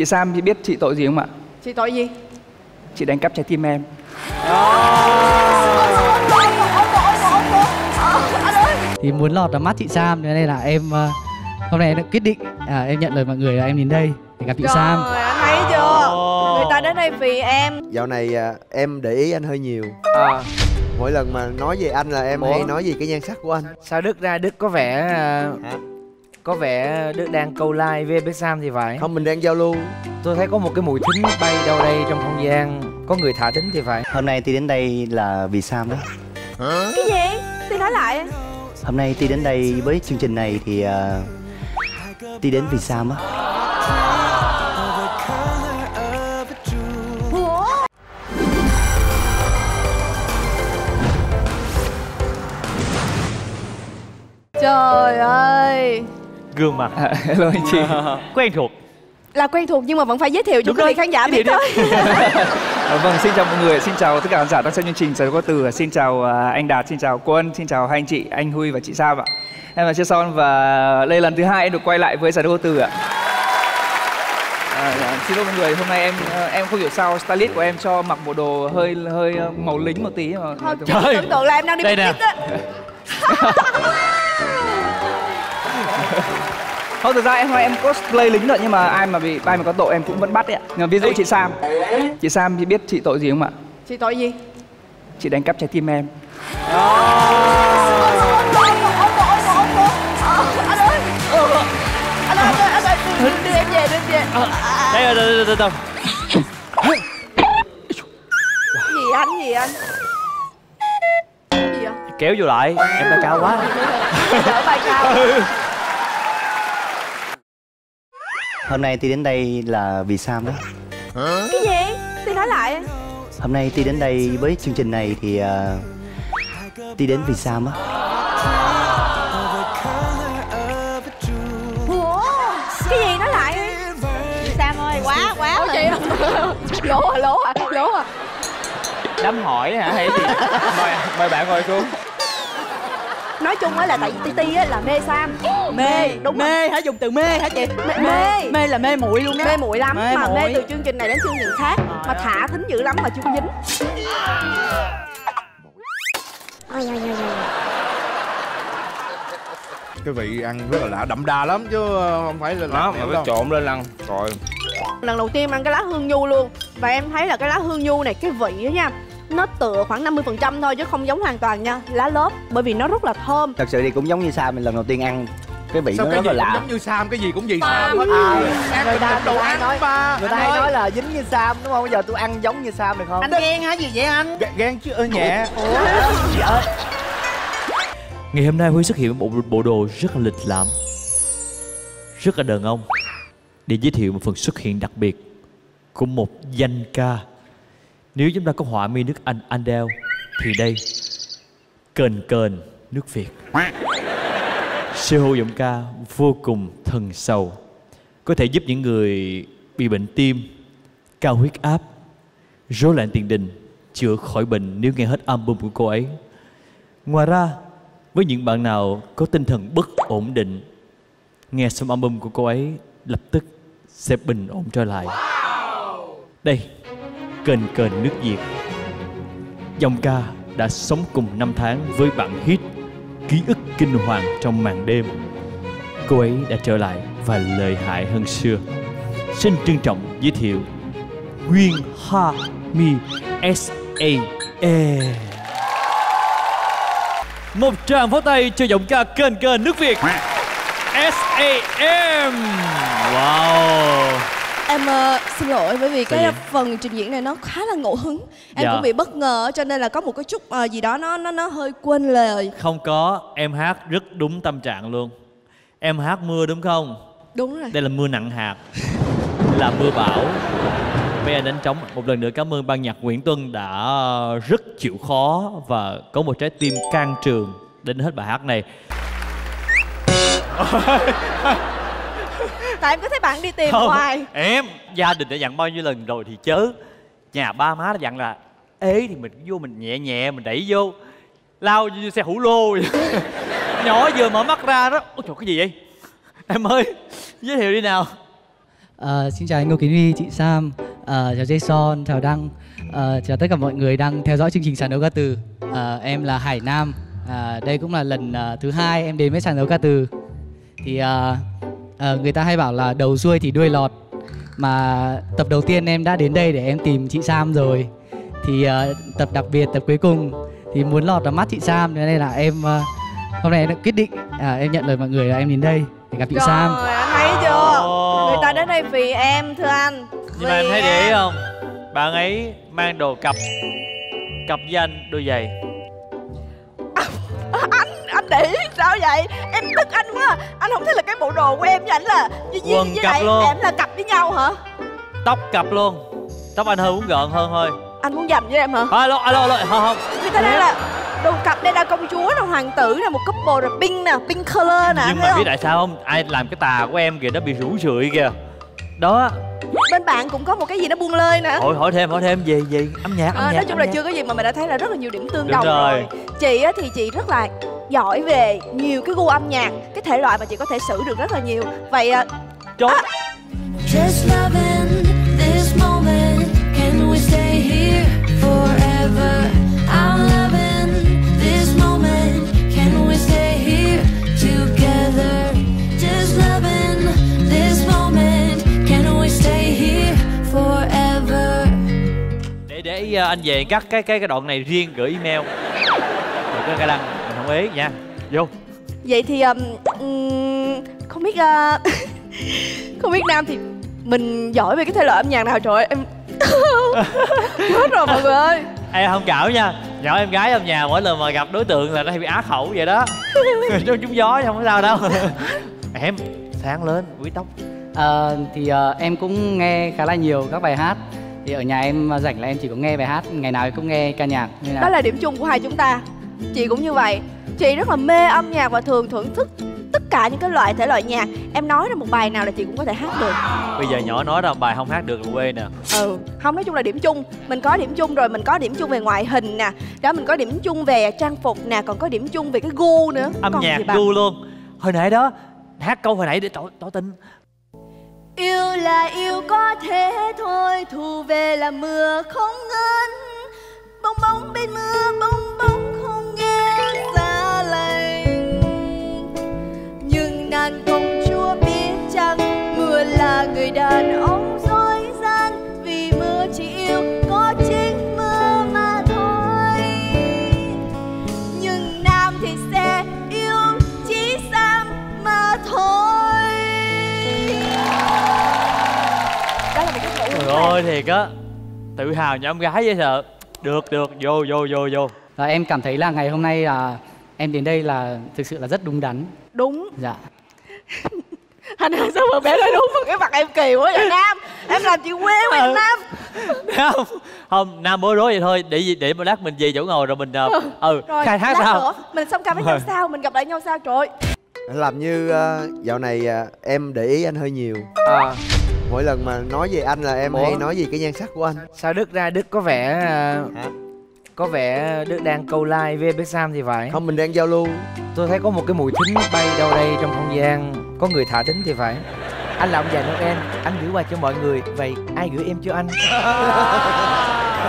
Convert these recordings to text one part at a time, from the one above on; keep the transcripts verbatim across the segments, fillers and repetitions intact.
Chị Sam thì biết chị tội gì không ạ? Chị tội gì? Chị đánh cắp trái tim em. Thì muốn lọt vào mắt chị Sam nên là em hôm nay em đã quyết định à, em nhận lời mọi người là em đến đây để gặp chị Trời Sam. Thấy chưa? Người ta đến đây vì em. Dạo này em để ý anh hơi nhiều. À. Mỗi lần mà nói về anh là em Bố. hay nói về cái nhan sắc của anh. Sao Đức ra Đức có vẻ uh, có vẻ Đức đang câu like với bé Sam thì phải. Không, mình đang giao lưu. Tôi thấy có một cái mùi thính bay đâu đây trong không gian. Có người thả thính thì phải. Hôm nay Ti đến đây là vì Sam đó. Hả? Cái gì? Ti nói lại. Hôm nay Ti đến đây với chương trình này thì uh, Ti đến vì Sam á. Trời ơi, gương mặt à, hello anh chị. Quen thuộc là quen thuộc nhưng mà vẫn phải giới thiệu cho quý vị khán giả biết thôi. Vâng, xin chào mọi người, xin chào tất cả khán giả đang xem chương trình Giải Đức Cô Từ. Xin chào anh Đạt, xin chào cô Ân, xin chào hai anh chị, anh Huy và chị Sam ạ. Em là Chia Son và đây lần thứ hai em được quay lại với Giải Đức Cô Từ ạ. À, dạ, xin lỗi mọi người, hôm nay em em không hiểu sao stylist của em cho mặc bộ đồ hơi hơi màu lính một tí mà. Thôi, trời, tưởng tượng là em đang đi picnic á. Không, thực ra em em cosplay lính rồi nhưng mà ai mà bị ai mà có tội em cũng vẫn bắt đấy ạ. Nhưng mà ví dụ chị Sam, chị Sam thì biết chị tội gì không ạ? Chị tội gì? Chị đánh cắp trái tim em. Đưa em về, đưa em về. Đây rồi, từ từ. Gì anh, gì anh? Gì vậy? Kéo vô lại, em bay cao quá. Đỡ bay cao. Hôm nay Ti đến đây là vì Sam đó. Hả? Cái gì? Ti nói lại. Hôm nay Ti đến đây với chương trình này thì uh, Ti đến vì Sam á. Ủa? Cái gì nói lại? Sam ơi, quá quá. Ủa chị lỗ à, lỗ à, lỗ à. Đám hỏi hả hay gì? Mời, mời bạn ngồi xuống. Nói chung á là tại vì Ti Ti á là mê Sam. Mê đúng mê hả? Dùng từ mê hả chị? Mê mê, mê là mê muội luôn đó. Mê muội lắm, mê mà muội. Mê từ chương trình này đến chương trình khác. Trời mà thả thính dữ lắm mà chưa có dính. Ôi ôi ôi ôi. Cái vị ăn rất là lạ, đậm đà lắm chứ không phải là lạ mà nó trộn lên ăn. Rồi. Lần đầu tiên ăn cái lá hương nhu luôn. Và em thấy là cái lá hương nhu này cái vị đó nha, nó tựa khoảng năm mươi phần trăm thôi chứ không giống hoàn toàn nha lá lốp, bởi vì nó rất là thơm. Thật sự thì cũng giống như Sam, mình lần đầu tiên ăn cái vị nó rất là lạ. Giống như Sam, cái gì cũng gì Sam hết. Người ta đồ ăn nói người ta hay nói là dính như Sam đúng không? Bây giờ tôi ăn giống như Sam được không? Anh ghen hả? Gì vậy anh? Ghen chứ ơ nhẹ. Ngày hôm nay Huy xuất hiện một bộ đồ rất là lịch lãm, rất là đàn ông, để giới thiệu một phần xuất hiện đặc biệt của một danh ca. Nếu chúng ta có họa mi nước Anh Andel thì đây Cờn Cờn nước Việt. Siêu hữu giọng ca vô cùng thần sầu, có thể giúp những người bị bệnh tim, cao huyết áp, rối loạn tiền đình chữa khỏi bệnh nếu nghe hết album của cô ấy. Ngoài ra, với những bạn nào có tinh thần bất ổn định, nghe xong album của cô ấy lập tức sẽ bình ổn trở lại. Đây, Cờn Cờn nước Việt. Dòng ca đã sống cùng năm tháng với bản hit Ký ức kinh hoàng trong màn đêm. Cô ấy đã trở lại và lợi hại hơn xưa. Xin trân trọng giới thiệu Nguyên Hà Mi S A M. Một tràng pháo tay cho giọng ca Cờn Cờn nước Việt S A M. Wow. Em uh, xin lỗi bởi vì cái phần trình diễn này nó khá là ngẫu hứng. Em dạ. cũng bị bất ngờ cho nên là có một cái chút uh, gì đó nó nó nó hơi quên lời. Không có, em hát rất đúng tâm trạng luôn. Em hát mưa đúng không? Đúng rồi. Đây là mưa nặng hạt. Đây là mưa bão. Bây giờ đánh trống. Một lần nữa cảm ơn ban nhạc Nguyễn Tuân đã rất chịu khó và có một trái tim can trường đến hết bài hát này. Tại em có thấy bạn đi tìm không, hoài. Em gia đình đã dặn bao nhiêu lần rồi thì chớ. Nhà ba má đã dặn là ế thì mình vô mình nhẹ nhẹ mình đẩy vô, lao như xe hủ lô vậy. Nhỏ vừa mở mắt ra đó. Ôi trời, cái gì vậy? Em ơi, giới thiệu đi nào. Uh, xin chào anh Ngô Kiến Huy, chị Sam, uh, chào Jason, chào Đăng, uh, chào tất cả mọi người đang theo dõi chương trình Sàn Đấu Ca Từ. uh, Em là Hải Nam, uh, đây cũng là lần uh, thứ hai em đến với Sàn Đấu Ca Từ. Thì uh, uh, người ta hay bảo là đầu xuôi thì đuôi lọt. Mà tập đầu tiên em đã đến đây để em tìm chị Sam rồi. Thì uh, tập đặc biệt, tập cuối cùng thì muốn lọt vào mắt chị Sam, nên là em uh, hôm nay em đã quyết định, à, em nhận lời mọi người là em đến đây để gặp chị Rồi, Sam. Anh thấy chưa? Oh. Người ta đến đây vì em, thưa anh. Nhưng mà em thấy để ý không? Bạn ấy mang đồ cặp, cặp danh đôi giày. À, anh, anh để ý sao vậy? Em tức anh quá. Anh không thấy là cái bộ đồ của em với anh là với, với, với cặp lại luôn. Em là cặp với nhau hả? Tóc cặp luôn. Tóc anh hơi uốn gọn hơn thôi. Anh muốn dành với em hả? Alo, alo, alo, không, không. Người ta nói là đồ cặp đây là công chúa, là hoàng tử nè, một couple rồi pink nè, pink color nè. Nhưng mà biết tại sao không? Ai làm cái tà của em kìa, nó bị rủ rượi kìa. Đó. Bên bạn cũng có một cái gì nó buông lơi nè. Hỏi hỏi thêm, hỏi thêm gì gì? Âm nhạc, à, âm nhạc. Nói chung là nhạc. Chưa có gì mà mình đã thấy là rất là nhiều điểm tương đồng rồi. rồi. Chị á thì chị rất là giỏi về nhiều cái gu âm nhạc, cái thể loại mà chị có thể xử được rất là nhiều. Vậy chốt. À... Để anh về cắt cái cái cái đoạn này riêng gửi email được cái cái đăng mình không ý nha. Vô vậy thì um, không biết uh, không biết Nam thì mình giỏi về cái thể loại âm nhạc nào? Trời ơi, em hết rồi mọi người ơi. Em không cảo nha, nhỏ em gái trong nhà mỗi lần mà gặp đối tượng là nó hay bị á khẩu vậy đó. Trông trúng gió không có sao đâu. Em sáng lên quý tóc. À, thì uh, em cũng nghe khá là nhiều các bài hát. Thì ở nhà em rảnh là em chỉ có nghe bài hát, ngày nào em cũng nghe ca nhạc nên là... Đó là điểm chung của hai chúng ta. Chị cũng như vậy. Chị rất là mê âm nhạc và thường thưởng thức tất cả những cái loại thể loại nhạc. Em nói ra một bài nào là chị cũng có thể hát được. Bây giờ nhỏ nói ra bài không hát được là quê nè. Ừ, không, nói chung là điểm chung. Mình có điểm chung rồi, mình có điểm chung về ngoại hình nè. Đó, mình có điểm chung về trang phục nè. Còn có điểm chung về cái gu nữa. Âm còn nhạc gu luôn. Hồi nãy đó, hát câu hồi nãy để tỏ, tỏ tình. Yêu là yêu có thế thôi, thu về là mưa không ngớt. Bong bóng bên mưa, bong bóng không nghe xa lành. Nhưng nàng công chúa biết chăng, mưa là người đàn ông dối gian. Vì mưa chỉ yêu có chính mưa mà thôi. Nhưng Nam thì sẽ yêu chỉ Sam mà thôi. Ôi thiệt á, tự hào nhóm gái dễ sợ. Được được, vô vô vô vô. Và em cảm thấy là ngày hôm nay là em đến đây là thực sự là rất đúng đắn. Đúng. Dạ. Anh ơi, sao mà bé nói đúng mà cái mặt em kỳ quá vậy Nam? Em làm chị quê mà ừ. Nam. Không, không, Nam bối rối vậy thôi. Để gì để mà lát mình về chỗ ngồi rồi mình ừ, ừ. Rồi, khai thác sao? Nữa, mình xong ca với nhau sao? Mình gặp lại nhau sao trời? Làm như uh, dạo này uh, em để ý anh hơi nhiều. À. Mỗi lần mà nói về anh là em Ủa? hay nói về cái nhan sắc của anh. Sao Đức ra Đức có vẻ uh, à. có vẻ Đức đang câu like với bé Sam thì phải. Không, mình đang giao lưu. Tôi thấy có một cái mùi thính bay đâu đây trong không gian. Có người thả thính thì phải. Anh là ông già Noel, anh gửi quà cho mọi người. Vậy ai gửi em cho anh?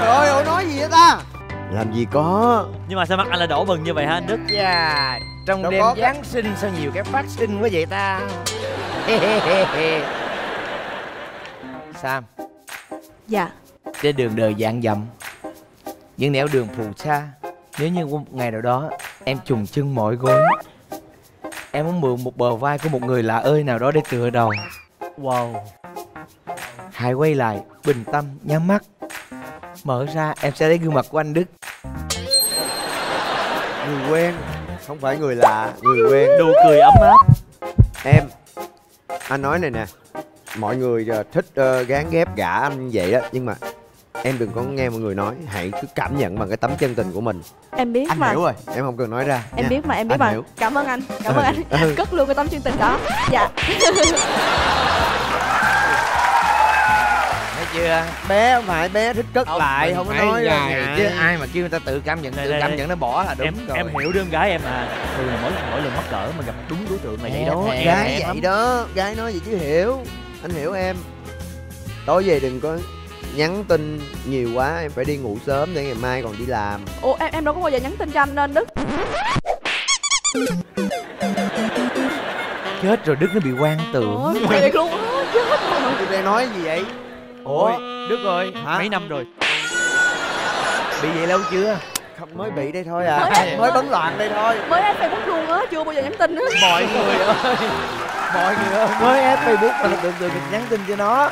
Trời ơi, ổ nói gì vậy ta? Làm gì có. Nhưng mà sao mắt anh lại đổ bừng như vậy hả anh Đức? Dạ, yeah. Trong đâu đêm Giáng cái... sinh sao nhiều cái phát sinh quá vậy ta? Sam. Dạ. Trên đường đời dạng dặm, những nẻo đường phù sa, nếu như một ngày nào đó em trùng chân mỏi gối, em muốn mượn một bờ vai của một người lạ ơi nào đó để tựa đầu. Wow. Hãy quay lại, bình tâm, nhắm mắt, mở ra em sẽ thấy gương mặt của anh Đức. Người quen, không phải người lạ, người quen. Nụ cười ấm áp. Em, anh nói này nè, mọi người thích uh, gán ghép gả anh vậy đó, nhưng mà em đừng có nghe mọi người nói, hãy cứ cảm nhận bằng cái tấm chân tình của mình. Em biết anh mà. Anh hiểu rồi, em không cần nói ra. Em nha. biết mà, em biết anh mà. Hiểu. Cảm ơn anh, cảm ơn anh. Cất luôn cái tấm chân tình đó. Dạ. Thấy chưa? Bé không phải bé thích cất không, lại, không có nói ra. Chứ ai mà kêu người ta tự cảm nhận, đây, tự đây, cảm đây. nhận nó bỏ là đúng em, rồi. Em hiểu đứa em gái em à. Thường mỗi mỗi lần mắc cỡ mà gặp đúng đối tượng này vậy đó. Gái vậy đó, gái nói gì chứ hiểu. Anh hiểu em. tối về đừng có nhắn tin nhiều quá, em phải đi ngủ sớm để ngày mai còn đi làm. Ủa em em đâu có bao giờ nhắn tin cho anh nên Đức. Chết rồi, Đức nó bị hoang tưởng. Ôi thiệt luôn á, chết rồi. Tụi em nói gì vậy? Ủa Đức ơi, hả? Mấy năm rồi? Bị vậy lâu chưa? Không, mới bị đây thôi à. Mới, mới bấn loạn đây thôi. Mới ép Facebook luôn á, chưa bao giờ nhắn tin á. Mọi người ơi, mọi người ơi, mới ép Facebook mà được được nhắn tin cho nó.